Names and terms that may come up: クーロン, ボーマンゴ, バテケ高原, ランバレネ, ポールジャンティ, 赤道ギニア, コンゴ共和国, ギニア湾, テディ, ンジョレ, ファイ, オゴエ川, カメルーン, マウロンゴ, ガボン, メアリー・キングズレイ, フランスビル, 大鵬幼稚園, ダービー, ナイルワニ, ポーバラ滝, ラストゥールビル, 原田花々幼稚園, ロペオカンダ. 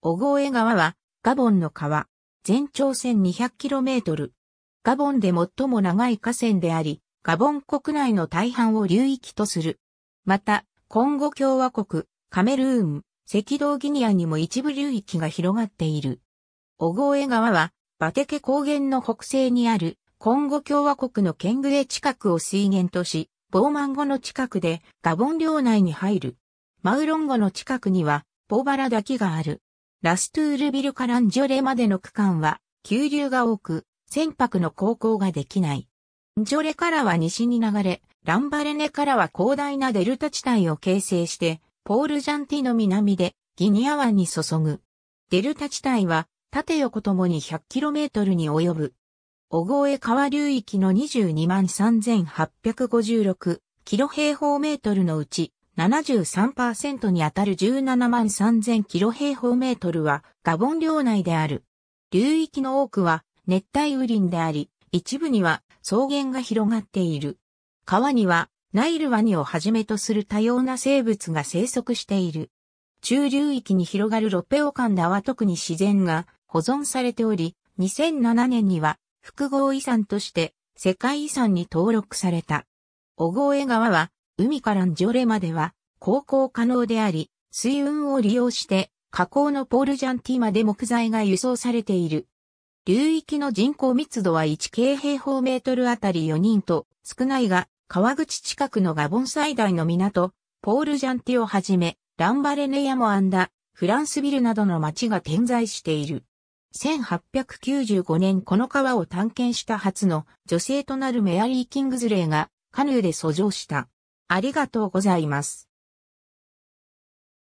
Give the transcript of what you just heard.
オゴエ川は、ガボンの川。全長 1200km。ガボンで最も長い河川であり、ガボン国内の大半を流域とする。また、コンゴ共和国、カメルーン、赤道ギニアにも一部流域が広がっている。オゴエ川は、バテケ高原の北西にある、コンゴ共和国のケングレ近くを水源とし、ボーマンゴの近くでガボン領内に入る。マウロンゴの近くにはポーバラ滝がある。ラストゥールビルからンジョレまでの区間は急流が多く、船舶の航行ができない。ンジョレからは西に流れ、ランバレネからは広大なデルタ地帯を形成して、ポールジャンティの南でギニア湾に注ぐ。デルタ地帯は縦横ともに 100km に及ぶ。オゴエ川流域の 223,856 平方メートルのうち 73% にあたる 173,000 平方メートルはガボン領内である。流域の多くは熱帯雨林であり、一部には草原が広がっている。川にはナイルワニをはじめとする多様な生物が生息している。中流域に広がるロペオカンダは特に自然が保存されており、2007年には複合遺産として世界遺産に登録された。オゴエ川は海からンジョレまでは航行可能であり、水運を利用して河口のポールジャンティまで木材が輸送されている。流域の人口密度は1平方メートルあたり4人と少ないが、川口近くのガボン最大の港、ポールジャンティをはじめ、ランバレネやモアンダ、フランスビルなどの町が点在している。1895年この川を探検した初の女性となるメアリー・キングズレイがカヌーで遡上した。ありがとうございます。